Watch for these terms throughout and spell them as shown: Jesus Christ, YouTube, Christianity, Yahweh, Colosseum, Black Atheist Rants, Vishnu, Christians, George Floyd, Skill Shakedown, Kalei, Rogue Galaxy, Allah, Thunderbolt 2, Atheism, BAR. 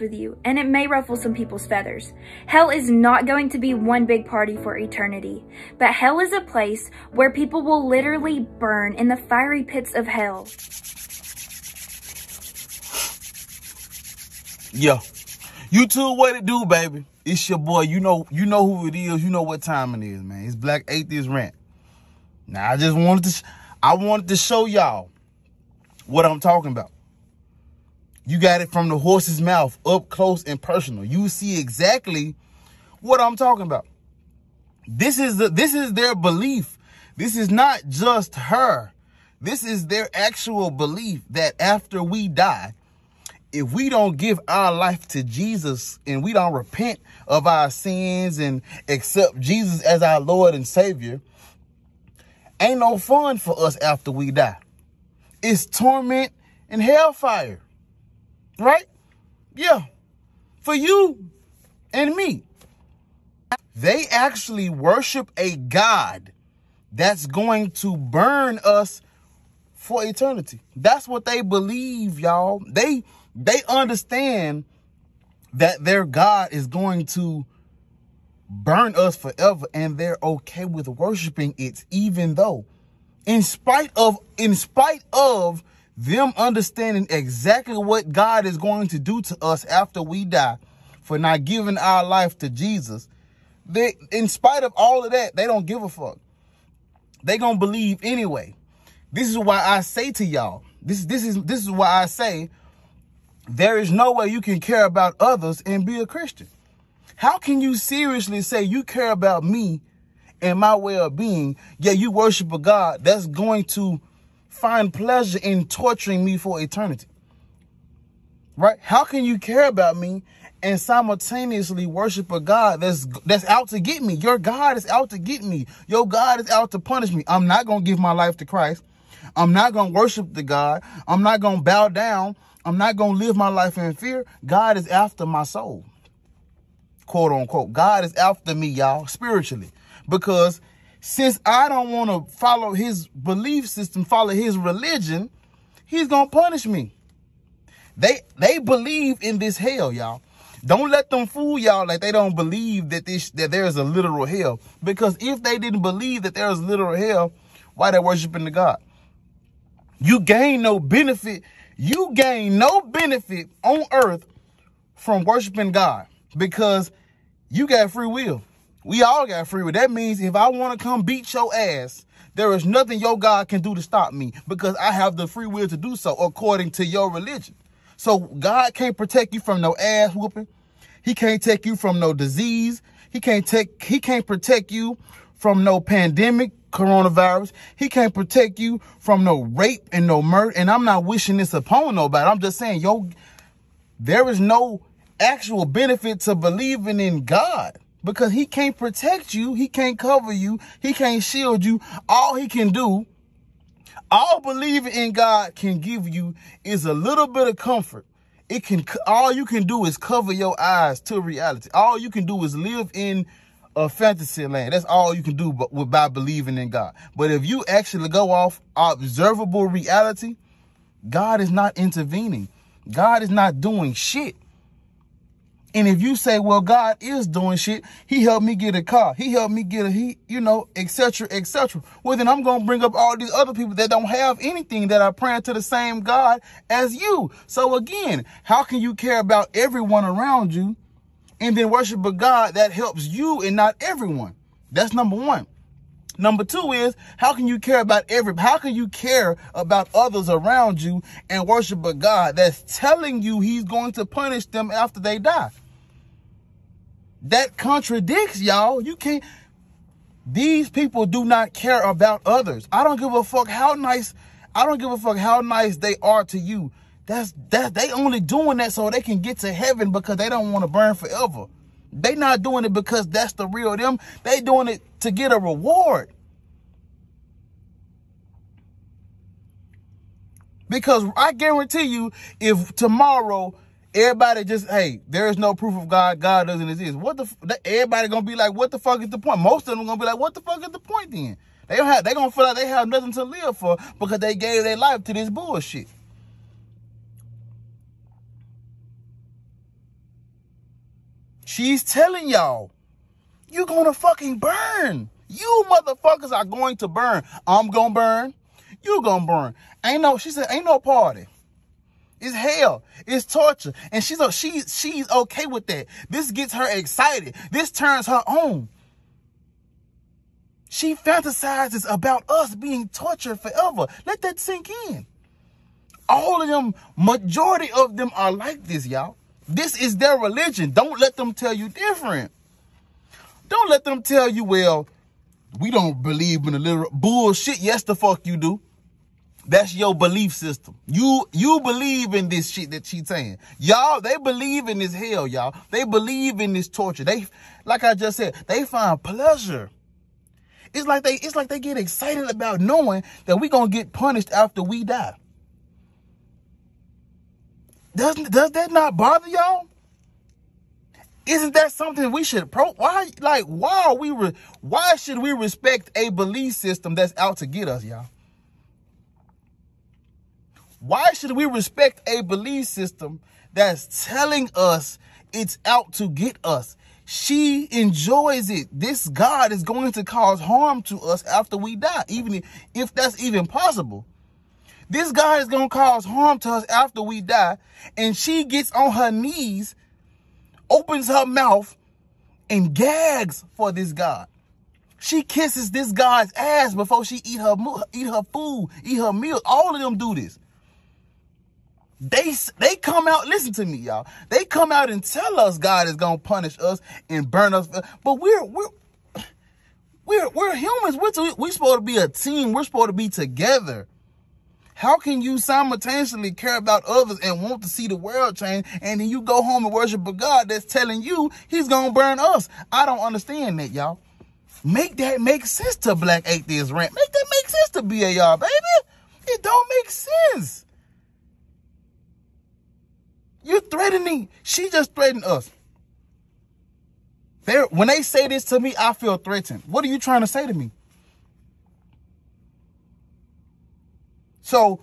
With you, and it may ruffle some people's feathers. Hell is not going to be one big party for eternity, but hell is a place where people will literally burn in the fiery pits of hell. Yo, YouTube, what it do, baby? It's your boy. You know who it is. You know what time it is, man. It's Black Atheist Rant. Now, I wanted to show y'all what I'm talking about. You got it from the horse's mouth, up close and personal. You see exactly what I'm talking about. This is their belief. This is not just her. This is their actual belief that after we die, if we don't give our life to Jesus and we don't repent of our sins and accept Jesus as our Lord and Savior, ain't no fun for us after we die. It's torment and hellfire. Right? Yeah. For you and me. They actually worship a God that's going to burn us for eternity. That's what they believe, y'all. They understand that their God is going to burn us forever, and they're okay with worshiping it, even though in spite of them understanding exactly what God is going to do to us after we die for not giving our life to Jesus. They, in spite of all of that, they don't give a fuck. They gonna believe anyway. This is why I say to y'all, this is why I say there is no way you can care about others and be a Christian. How can you seriously say you care about me and my well-being, yet you worship a God that's going to find pleasure in torturing me for eternity? Right? How can you care about me and simultaneously worship a God that's out to get me? Your God is out to get me. Your God is out to punish me. I'm not going to give my life to Christ. I'm not going to worship the God. I'm not going to bow down. I'm not going to live my life in fear. God is after my soul. Quote unquote. God is after me, y'all, spiritually. Because since I don't want to follow his belief system, follow his religion, he's going to punish me. They believe in this hell, y'all. Don't let them fool y'all like they don't believe that there is a literal hell. Because if they didn't believe that there is literal hell, why they worshiping the God? You gain no benefit. You gain no benefit on earth from worshiping God because you got free will. We all got free will. That means if I want to come beat your ass, there is nothing your God can do to stop me because I have the free will to do so according to your religion. So God can't protect you from no ass whooping. He can't take you from no disease. He can't protect you from no pandemic, coronavirus. He can't protect you from no rape and no murder. And I'm not wishing this upon nobody. I'm just saying, there is no actual benefit to believing in God. Because he can't protect you, he can't cover you, he can't shield you. All he can do, all believing in God can give you is a little bit of comfort. All you can do is cover your eyes to reality. All you can do is live in a fantasy land. That's all you can do by believing in God. But if you actually go off observable reality, God is not intervening. God is not doing shit. And if you say, well, God is doing shit, he helped me get a car, he helped me get etc., etc. Well, then I'm going to bring up all these other people that don't have anything that are praying to the same God as you. So again, how can you care about everyone around you and then worship a God that helps you and not everyone? That's number one. Number two is, how can you care about others around you and worship a God that's telling you he's going to punish them after they die? That contradicts, y'all. You can't. These people do not care about others. I don't give a fuck how nice they are to you. They only doing that so they can get to heaven because they don't want to burn forever. They not doing it because that's the real them. They doing it to get a reward. Because I guarantee you, if tomorrow everybody just, hey, there is no proof of God, God doesn't exist, what the? Everybody gonna be like, what the fuck is the point? Most of them gonna be like, what the fuck is the point then? They gonna feel like they have nothing to live for because they gave their life to this bullshit. She's telling y'all, you're gonna fucking burn. You motherfuckers are going to burn. I'm gonna burn. You gonna burn. Ain't no, she said, ain't no party. It's hell. It's torture. And she's okay with that. This gets her excited. This turns her on. She fantasizes about us being tortured forever. Let that sink in. All of them, majority of them are like this, y'all. This is their religion. Don't let them tell you different. Don't let them tell you, well, we don't believe in the literal bullshit. Yes, the fuck you do. That's your belief system. You believe in this shit that she's saying. Y'all, they believe in this hell, y'all. They believe in this torture. They, like I just said, they find pleasure. It's like they get excited about knowing that we're going to get punished after we die. Does that not bother y'all? Isn't that something we should why should we respect a belief system that's out to get us, y'all? Why should we respect a belief system that's telling us it's out to get us? She enjoys it. This God is going to cause harm to us after we die, even if that's even possible. This God is going to cause harm to us after we die. And she gets on her knees, opens her mouth, and gags for this God. She kisses this God's ass before she eat her food, eat her meal. All of them do this. They come out, listen to me, y'all. They come out and tell us God is going to punish us and burn us. But we're humans. We're supposed to be a team. We're supposed to be together. How can you simultaneously care about others and want to see the world change, and then you go home and worship a God that's telling you he's going to burn us? I don't understand that, y'all. Make that make sense to Black Atheist Rant. Make that make sense to BAR, baby. It don't make sense. You're threatening. She just threatened us. When they say this to me, I feel threatened. What are you trying to say to me? So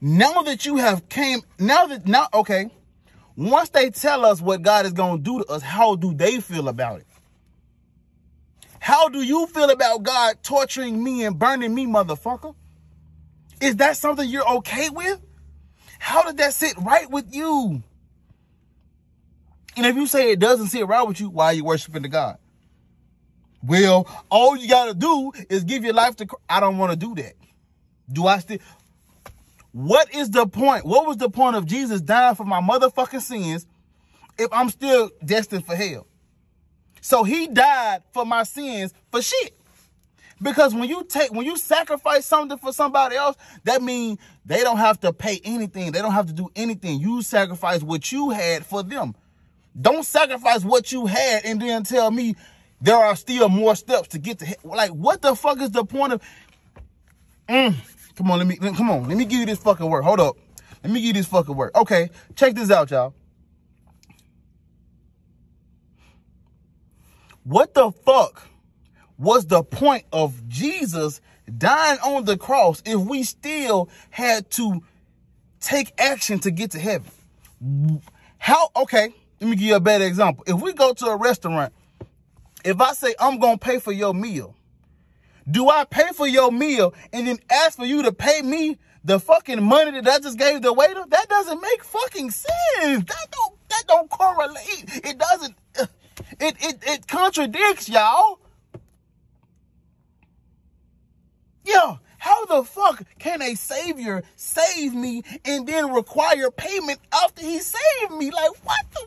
now that you have came, okay, once they tell us what God is going to do to us, how do they feel about it? How do you feel about God torturing me and burning me, motherfucker? Is that something you're okay with? How did that sit right with you? And if you say it doesn't sit right with you, why are you worshiping the God? Well, all you got to do is give your life to Christ. I don't want to do that. Do I still? What is the point? What was the point of Jesus dying for my motherfucking sins if I'm still destined for hell? So he died for my sins for shit. Because when you sacrifice something for somebody else, that means they don't have to pay anything. They don't have to do anything. You sacrifice what you had for them. Don't sacrifice what you had and then tell me there are still more steps to get to hell. Like, what the fuck is the point of? Come on, let me give you this fucking word. Hold up. Let me give you this fucking word. Okay, check this out, y'all. What the fuck was the point of Jesus dying on the cross if we still had to take action to get to heaven? Okay, let me give you a better example. If we go to a restaurant, if I say I'm going to pay for your meal, do I pay for your meal and then ask for you to pay me the fucking money that I just gave the waiter? That doesn't make fucking sense. That don't correlate. It doesn't. It contradicts, y'all. Yeah, how the fuck can a savior save me and then require payment after he saved me? Like, what the?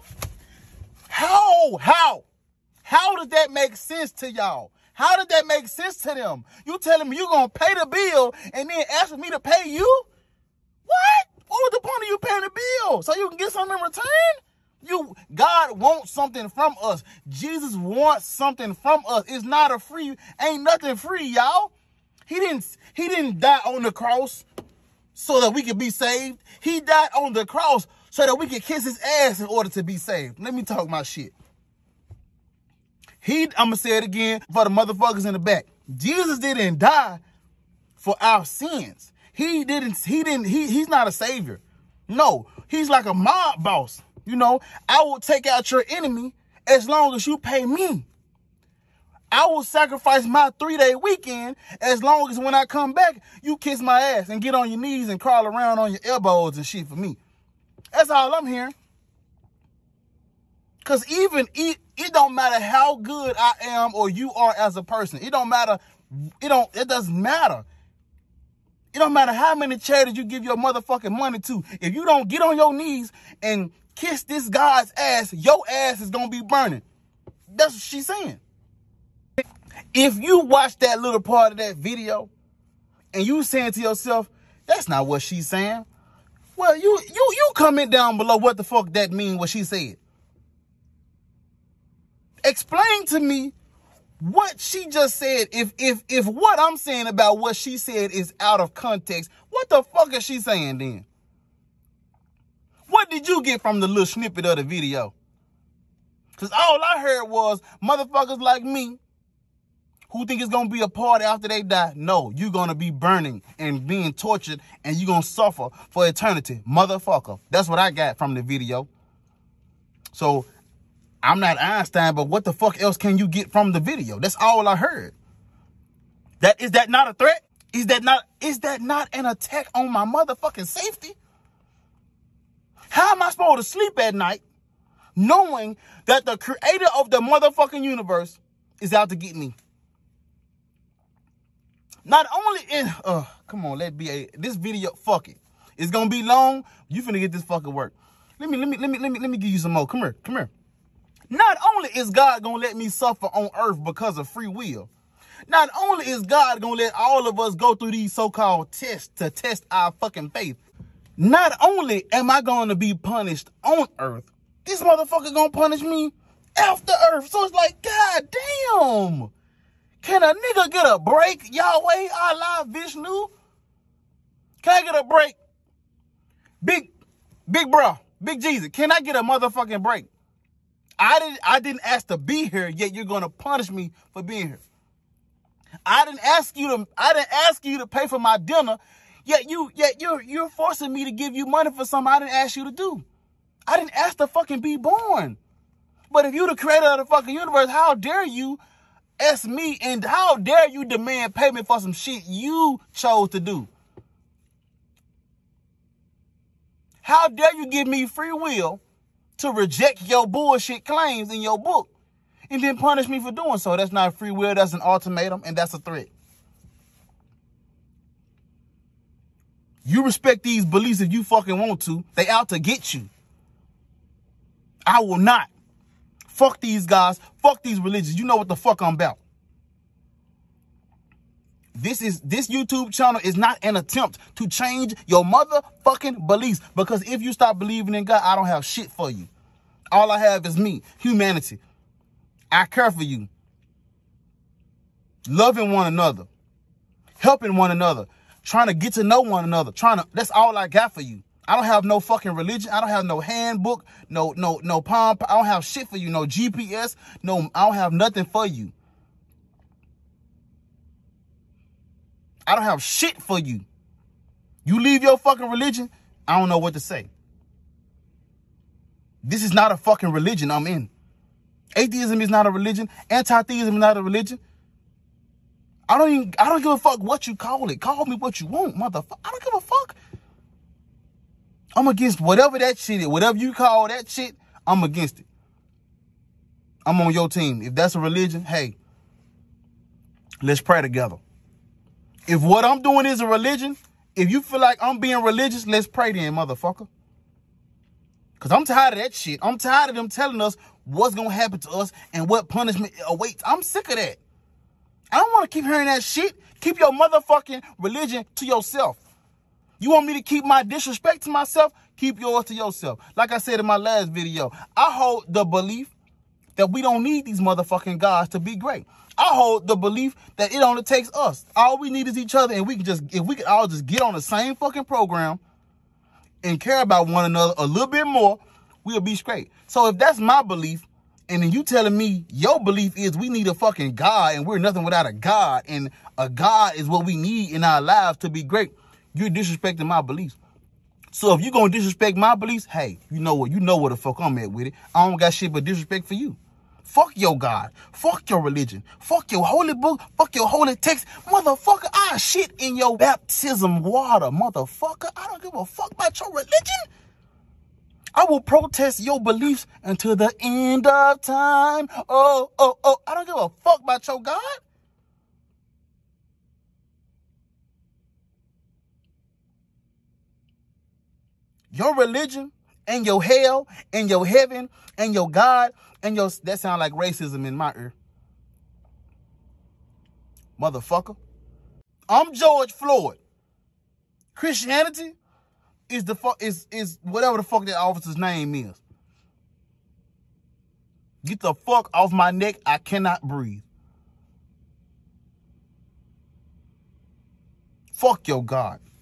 How does that make sense to y'all? How did that make sense to them? You telling me you're going to pay the bill and then asking me to pay you? What? What was the point of you paying the bill? So you can get something in return? God wants something from us. Jesus wants something from us. It's not a free, ain't nothing free, y'all. He didn't die on the cross so that we could be saved. He died on the cross so that we could kiss his ass in order to be saved. Let me talk my shit. I'm gonna say it again for the motherfuckers in the back. Jesus didn't die for our sins. He's not a savior. No, he's like a mob boss. You know, I will take out your enemy as long as you pay me. I will sacrifice my three-day weekend as long as when I come back, you kiss my ass and get on your knees and crawl around on your elbows and shit for me. That's all I'm hearing. Because even it don't matter how good I am or you are as a person. It don't matter. It doesn't matter. It don't matter how many charities you give your motherfucking money to. If you don't get on your knees and kiss this guy's ass, your ass is going to be burning. That's what she's saying. If you watch that little part of that video and you saying to yourself, that's not what she's saying. Well, you comment down below what the fuck that mean, what she said. Explain to me what she just said. If what I'm saying about what she said is out of context, what the fuck is she saying then? What did you get from the little snippet of the video? Because all I heard was motherfuckers like me who think it's going to be a party after they die. No, you're going to be burning and being tortured and you're going to suffer for eternity. Motherfucker. That's what I got from the video. So I'm not Einstein, but what the fuck else can you get from the video? That's all I heard. Is that not a threat? Is that not an attack on my motherfucking safety? How am I supposed to sleep at night knowing that the creator of the motherfucking universe is out to get me? Not only in, come on, this video, fuck it. It's gonna be long. You finna get this fucking work. Let me give you some more. Come here. Not only is God gonna let me suffer on earth because of free will, not only is God gonna let all of us go through these so-called tests to test our fucking faith, not only am I gonna be punished on earth, this motherfucker gonna punish me after earth. So it's like, God damn. Can a nigga get a break? Yahweh, Allah, Vishnu? Can I get a break? Big bro, Big Jesus, can I get a motherfucking break? I didn't ask to be here, yet you're gonna punish me for being here. I didn't ask you to pay for my dinner, yet you're forcing me to give you money for something I didn't ask you to do. I didn't ask to fucking be born. But if you're the creator of the fucking universe, how dare you ask me, and how dare you demand payment for some shit you chose to do? How dare you give me free will to reject your bullshit claims in your book and then punish me for doing so? That's not free will, that's an ultimatum, and that's a threat. You respect these beliefs if you fucking want to. They out to get you. I will not. Fuck these guys. Fuck these religions. You know what the fuck I'm about. This YouTube channel is not an attempt to change your motherfucking beliefs. Because if you stop believing in God, I don't have shit for you. All I have is me, humanity. I care for you. Loving one another. Helping one another. Trying to get to know one another. That's all I got for you. I don't have no fucking religion. I don't have no handbook, no palm. I don't have shit for you, no GPS. No, I don't have nothing for you. I don't have shit for you. You leave your fucking religion, I don't know what to say. This is not a fucking religion I'm in. Atheism is not a religion. Anti-theism is not a religion. I don't give a fuck what you call it. Call me what you want, motherfucker. I don't give a fuck. I'm against whatever that shit is. Whatever you call that shit, I'm against it. I'm on your team. If that's a religion, hey, let's pray together. If what I'm doing is a religion, if you feel like I'm being religious, let's pray then, motherfucker. Because I'm tired of that shit. I'm tired of them telling us what's going to happen to us and what punishment awaits. I'm sick of that. I don't want to keep hearing that shit. Keep your motherfucking religion to yourself. You want me to keep my disrespect to myself? Keep yours to yourself. Like I said in my last video, I hold the belief that we don't need these motherfucking gods to be great. I hold the belief that it only takes us. All we need is each other, and we can just, if we can all just get on the same fucking program and care about one another a little bit more, we'll be straight. So if that's my belief, and then you telling me your belief is we need a fucking God and we're nothing without a God, and a God is what we need in our lives to be great, you're disrespecting my beliefs. So if you're going to disrespect my beliefs, hey, you know what the fuck I'm at with it. I don't got shit but disrespect for you. Fuck your God. Fuck your religion. Fuck your holy book. Fuck your holy text. Motherfucker, I shit in your baptism water, motherfucker. I don't give a fuck about your religion. I will protest your beliefs until the end of time. Oh, I don't give a fuck about your God. Your religion and your hell and your heaven and your God and your... That sound like racism in my ear. Motherfucker. I'm George Floyd. Christianity is whatever the fuck that officer's name is. Get the fuck off my neck. I cannot breathe. Fuck your God.